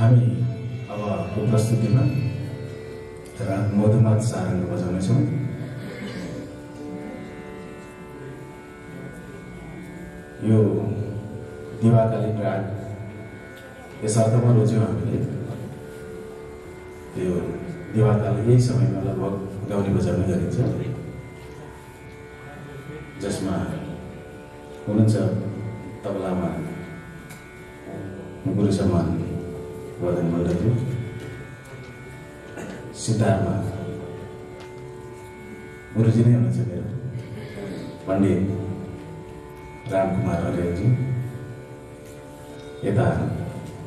हामी अब को प्रस्तुतिमा तर मधुमात सारङ्ग बजाउने छौं यो दिवाकालीन राग यस अर्थमा रोज्यौं हामीले यो दिवाकालीन यही समयमा लगभग गाउने बजाउने गरिन्छ जसमा हुनुहुन्छ तबलामा गुरु सम्मान वदन मल्लज्यू सितारमा गुरुजी नै हुनुहुन्छ मेरो पण्डित रामकुमार अर्यालजी यता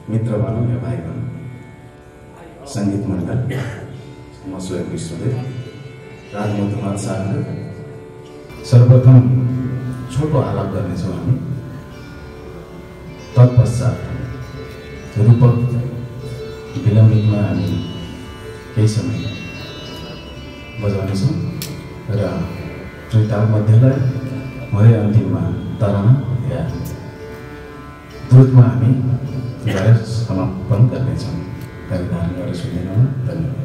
मित्र भनौँ या भाइ भनौँ सङ्गीत मण्डल म स्वयं विष्णुदेव राजमधुमात सारङ्ग सर्वप्रथम छोटो आलाप गर्नेछौँ हामी तत्पश्चात रूपक विलम्बितमा हामी केही समय बजाउनेछौँ र त्रिताल मध्यलाई मध्य अन्तिममा तराना या द्रुतमा हामी गएर समापन गर्नेछौँ परिधान गरेर सुन्दैनौँ धन्यवाद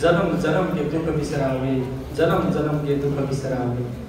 जन्म जन्म के दुख बिसरावे, जन्म जन्म के दुख बिसरावे।